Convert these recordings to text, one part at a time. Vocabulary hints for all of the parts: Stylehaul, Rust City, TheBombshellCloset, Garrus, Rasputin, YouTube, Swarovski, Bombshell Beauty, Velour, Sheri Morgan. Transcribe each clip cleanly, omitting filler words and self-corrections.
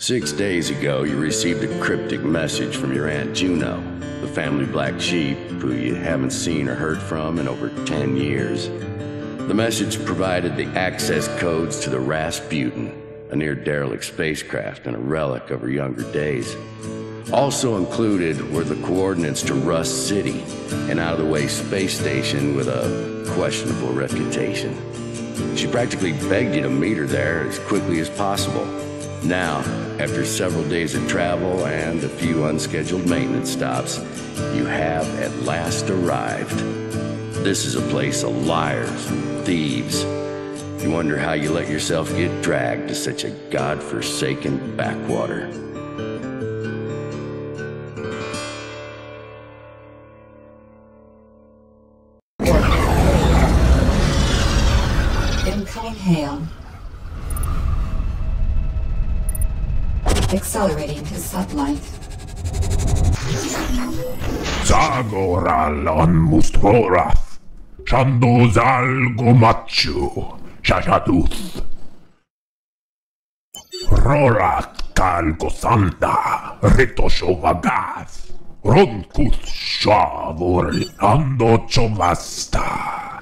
6 days ago, you received a cryptic message from your Aunt Juno, the family black sheep who you haven't seen or heard from in over 10 years. The message provided the access codes to the Rasputin, a near-derelict spacecraft and a relic of her younger days. Also included were the coordinates to Rust City, an out-of-the-way space station with a questionable reputation. She practically begged you to meet her there as quickly as possible. Now, after several days of travel and a few unscheduled maintenance stops, you have at last arrived. This is a place of liars and thieves. You wonder how you let yourself get dragged to such a godforsaken backwater. Incoming hail. Accelerating to satellite. Zagoralon Musthorath, Shandozal Gomachu, Shashatuth, Rorat Kalgosanda, Retoshovagath, Ronkuth Shavor Ando Chovasta.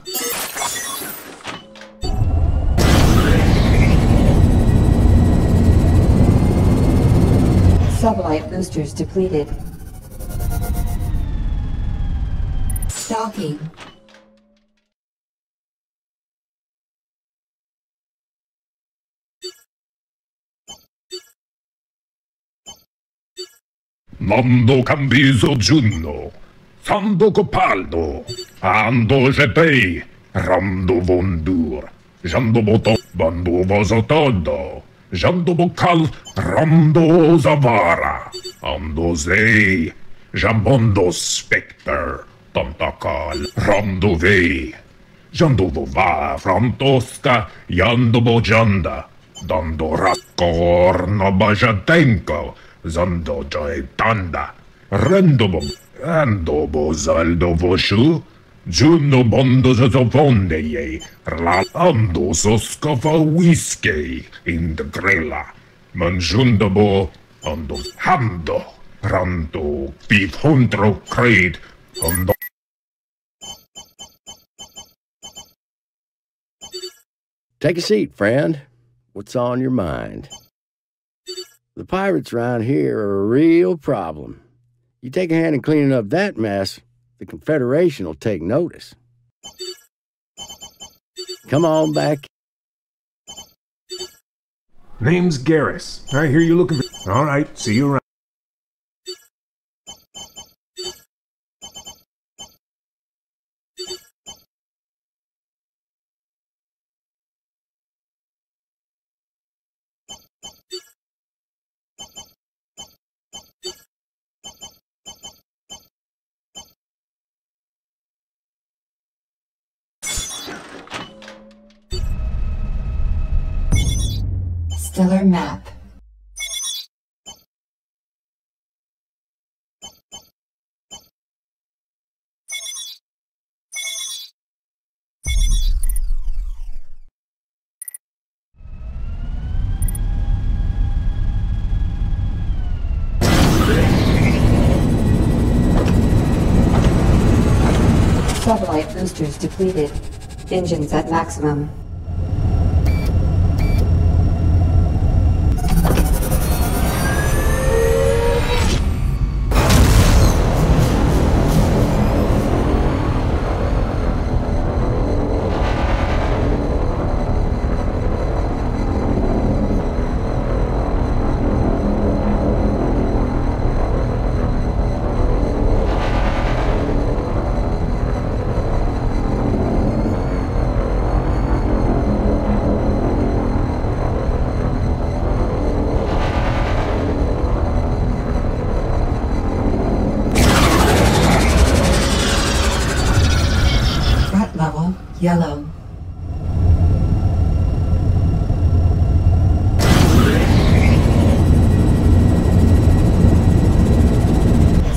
Sublight boosters depleted. Docking. Mondo Cambiso Giunno, Sando Copaldo, Ando Gepei, Rando Vondur, Jando Boto, Bando Vosotodo. Jandobokal Rando Zavara, Andozei, Jambondo Spectre, Tantakal Randovei, Jandovova Frantoska, Yandobojanda, Dandorakor Nabajatenko, Zandojaitanda, Rendobo, Andobo Zaldovoshu, Juno Bondozofonde, Ralando Soskova Whiskey in the Grilla, Manjundabo, Ando Hando, Rando, 500 Crate, Ando. Take a seat, friend. What's on your mind? The pirates round here are a real problem. You take a hand in cleaning up that mess, the Confederation will take notice. Come on back. Name's Garrus. I hear you looking for... All right, see you around. Stellar map. Satellite boosters depleted. Engines at maximum. Yellow.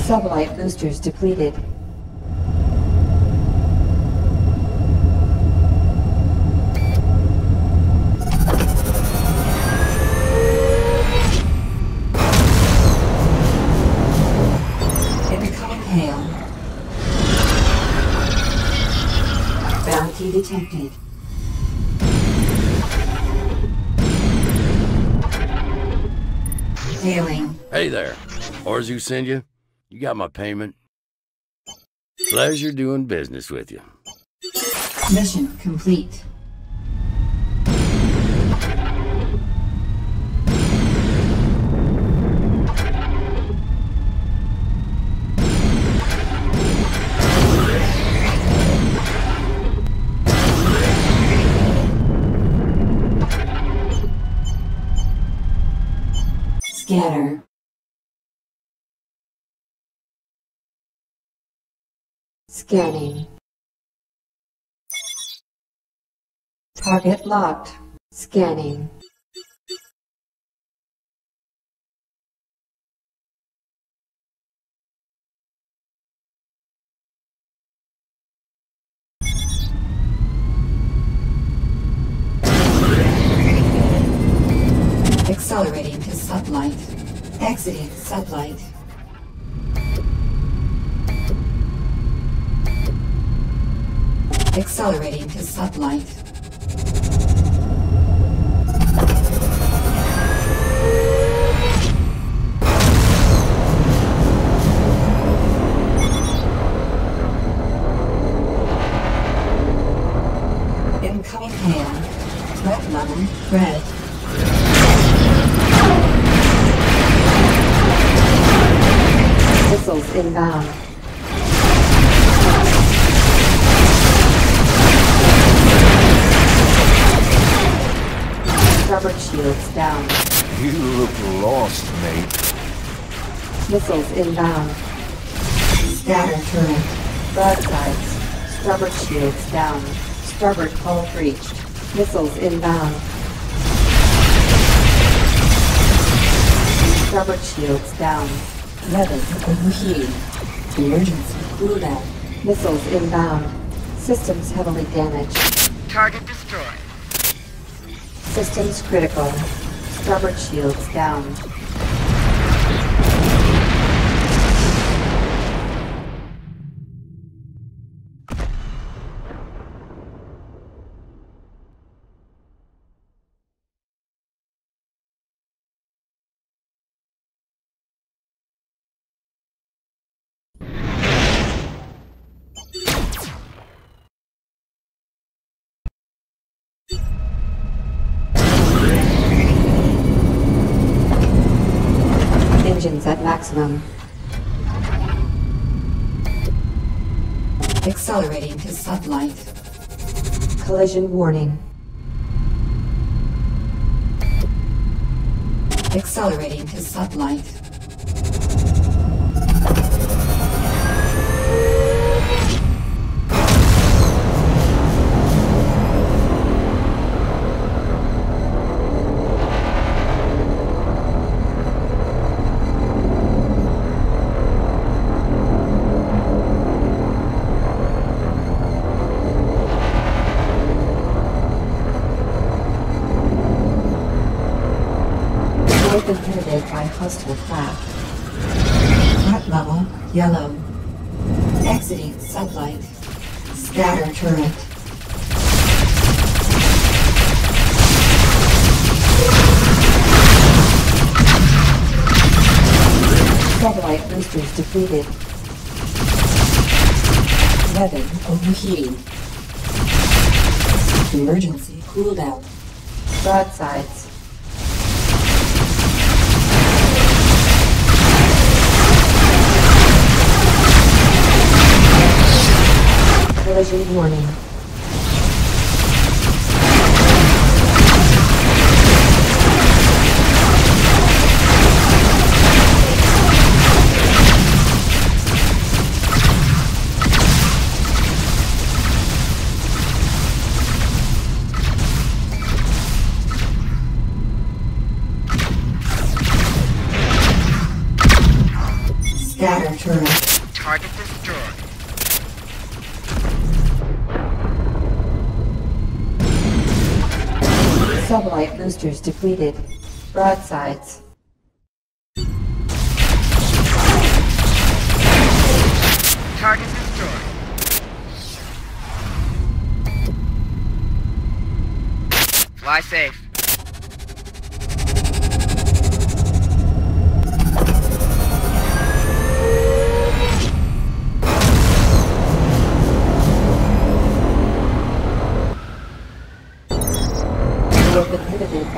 Sublight boosters depleted. Hostility detected. Failing. Hey there. Orders you send you? You got my payment? Pleasure doing business with you. Mission complete. Scatter. Scanning. Target locked. Scanning. Accelerating to sublight. Exiting sublight. Accelerating to sublight. Incoming hail. Threat level red. Missiles inbound. Rubber shields down. You look lost, mate. Missiles inbound. Scatter turret. Broadsides. Rubber shields down. Starboard hull breached. Missiles inbound. Starboard shields down. Weather overheating. Emergency cooldown. Missiles inbound. Systems heavily damaged. Target destroyed. Systems critical. Starboard shields down. Engines at maximum. Accelerating to sublight. Collision warning. Accelerating to sublight. Inhibited by hostile craft. Threat level yellow. Exiting sublight. Scatter turret. Satellite boosters depleted. Weather overheating. Emergency cooldown. Broadsides. Collision warning. Scatter turret. Target destroyed. Sublight boosters depleted. Broadsides. Target destroyed. Lie safe. By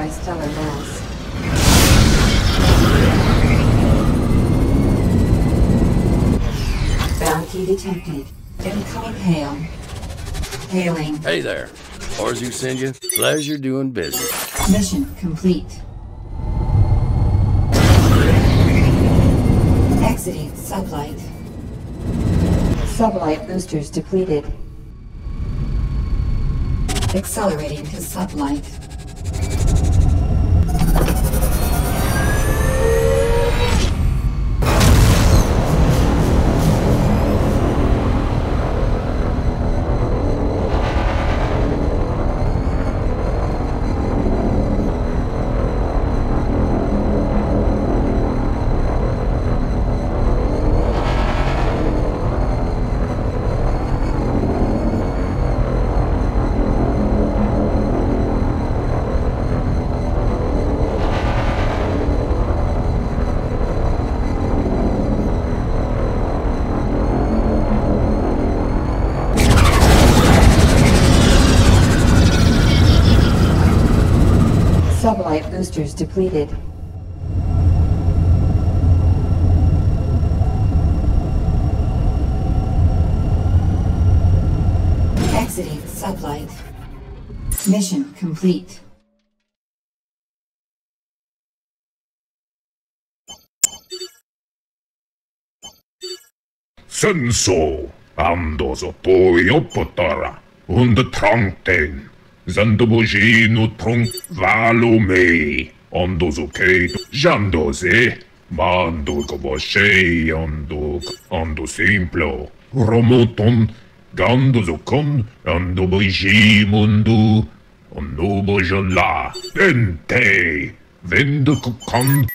stellar mass. Bounty detected. Incoming hail. Hailing. Hey there. As you send you. Pleasure doing business. Mission complete. Exiting sublight. Sublight boosters depleted. Accelerating to sublight. Sublight boosters depleted. Exiting sublight. Mission complete. Senso ando poi opotara und tranken. Zandobuji no trunk valume ondo zokeito jandoze mando koboshe ondo simplo romoton gandozokon andobuji mundu ondo bojola dente vendokon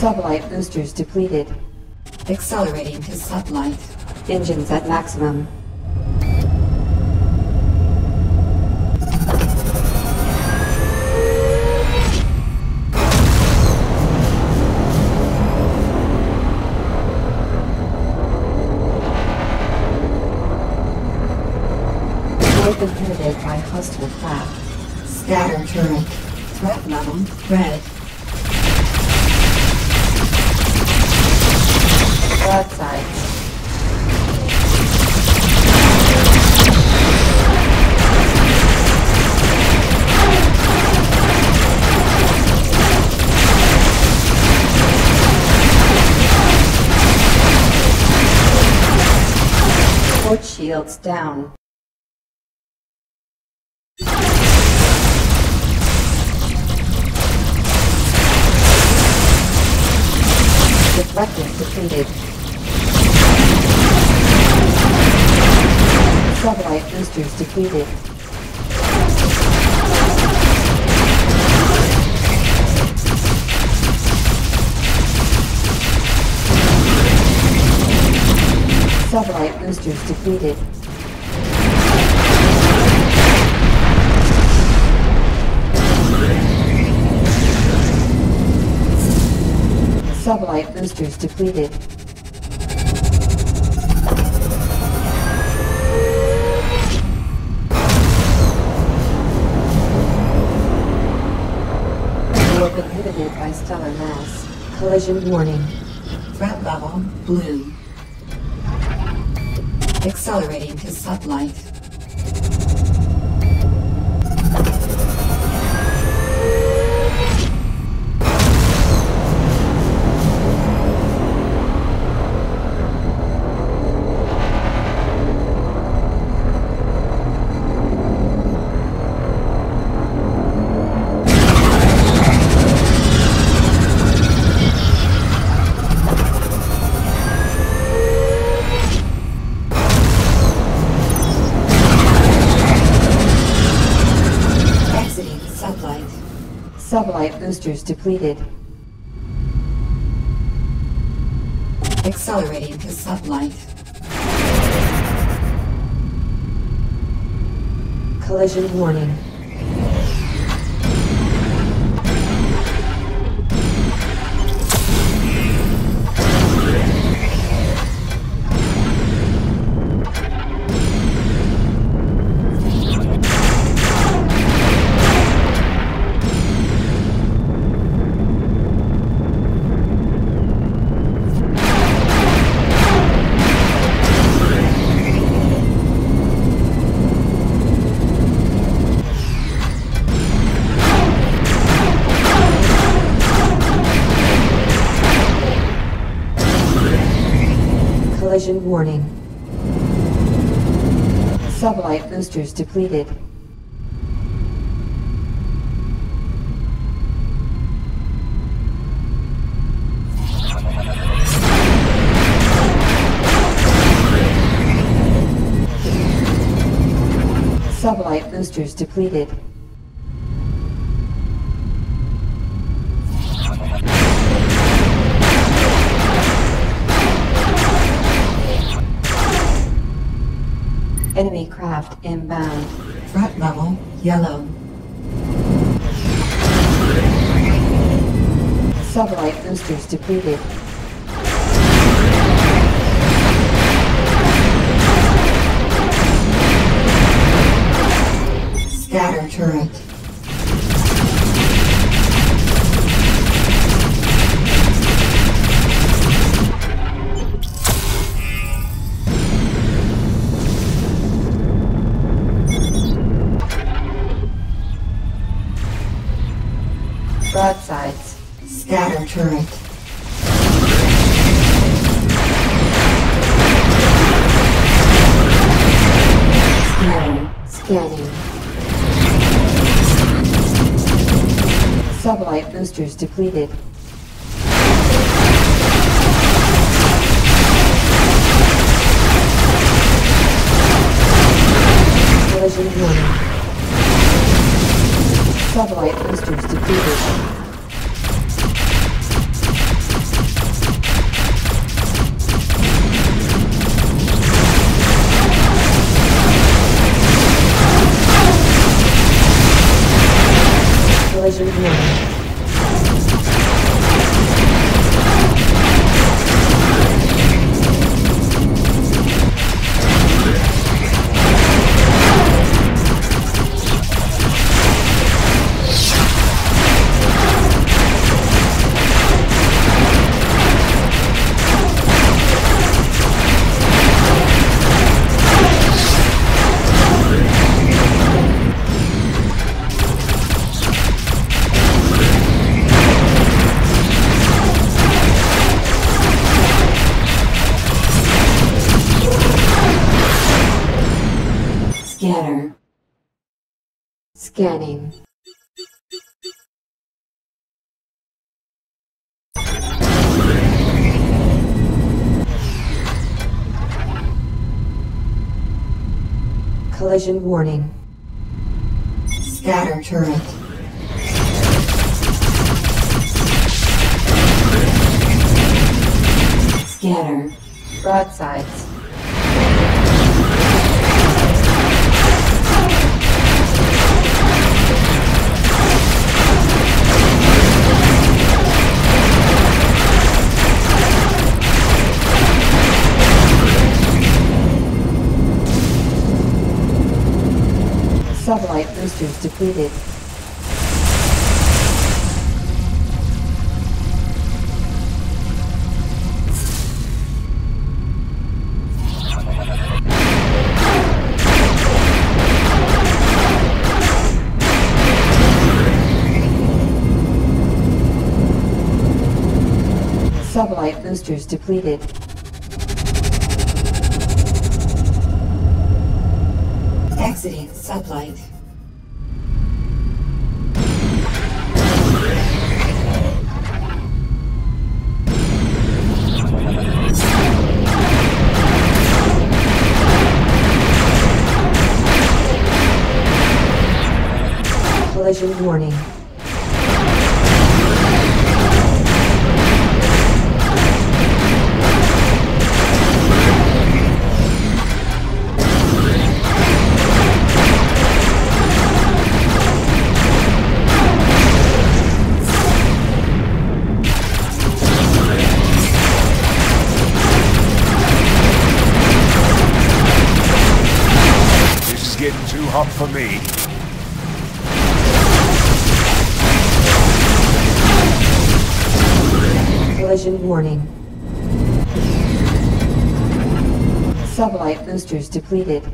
Sublight boosters depleted. Accelerating to sublight. Engines at maximum. We've been pivoted by hostile craft. Scatter turret. Threat level red. Broadside. Port shields down. Deflector depleted. Sublight boosters depleted. Sublight boosters depleted. Sublight boosters depleted. Inhibited by stellar mass. Collision warning. Threat level blue. Accelerating to sublight. Stormlight boosters depleted. Accelerating to sublight. Collision warning. Warning. Sublight boosters depleted. Sublight boosters depleted. Enemy craft inbound. Threat level yellow. Sublight boosters depleted. Scatter turret. Broadsides. Scatter turret. Scanning. Sublight boosters depleted. Collision warning. Sublight boosters depleted. Collision warning. Scanner. Scanning. Collision warning. Scatter turret. Scanner. Broadsides. Sublight boosters depleted. Sublight boosters depleted. Exiting sublight. Collision warning. getting too hot for me. Collision warning. Sublight boosters depleted.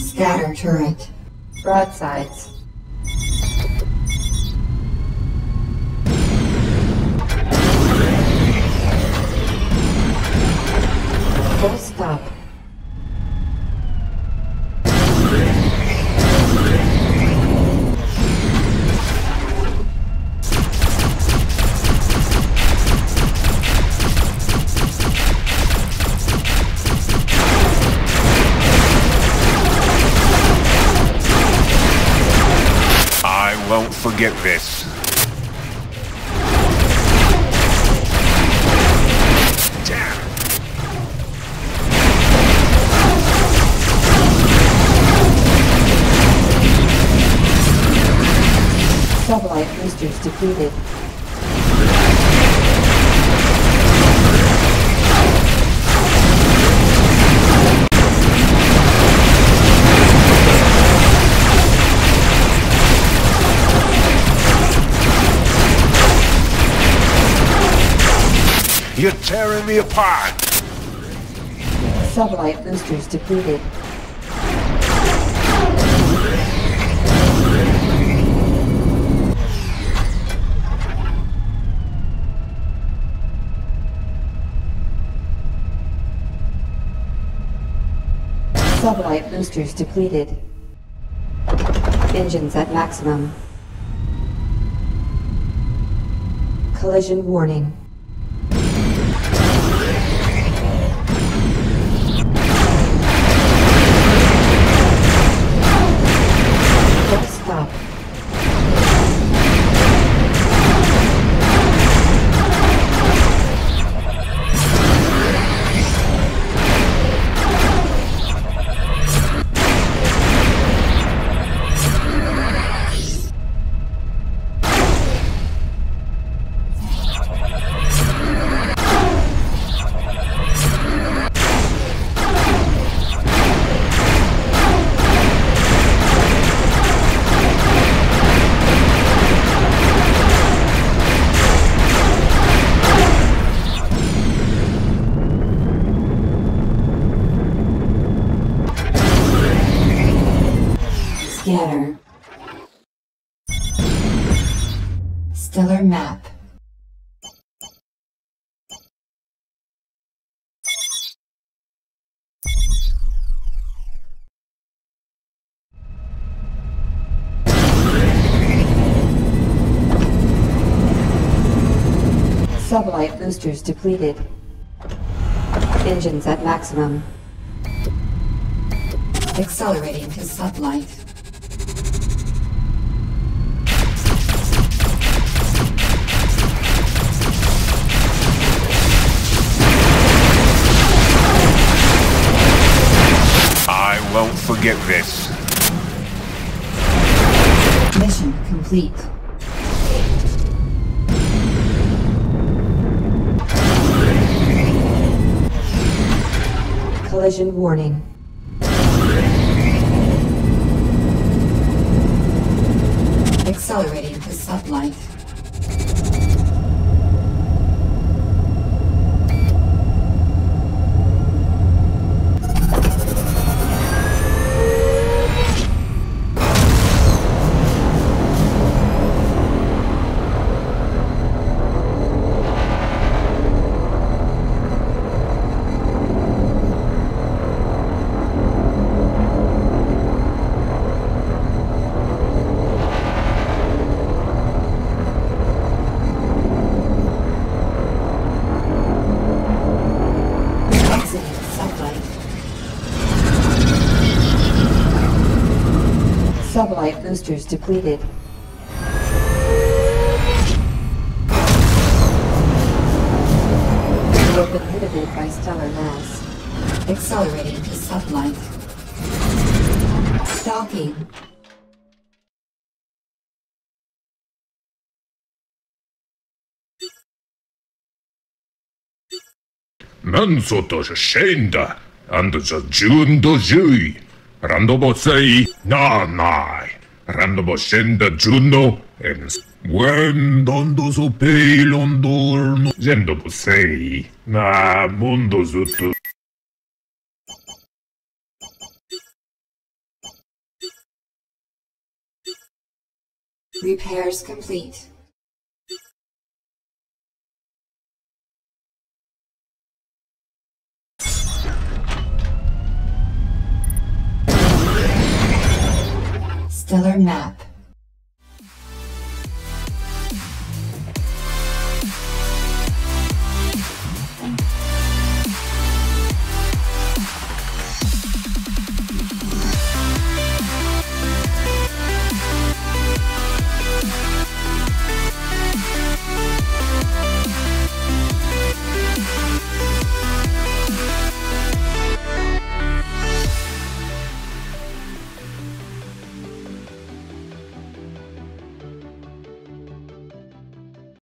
Scatter turret. Broadsides. Full stop. Don't forget this. Damn. Sublight boosters depleted. You're tearing me apart! Sublight boosters depleted. Sublight boosters depleted. Engines at maximum. Collision warning. Scatter. Stellar map. Sublight boosters depleted. Engines at maximum. Accelerating to sublight. Don't forget this. Mission complete. Collision warning. Accelerating to sublight. Sublight boosters depleted. Rope inhibited by stellar mass. Accelerating to sublight. Docking. Nanzo to shenda, and the Jun do Jui. Randobo say, Nanai. Randobo shenda Juno, and when dondo so pale on dorm, Zendobo say, Na Mondo Zutu. Repairs complete. Stellar map.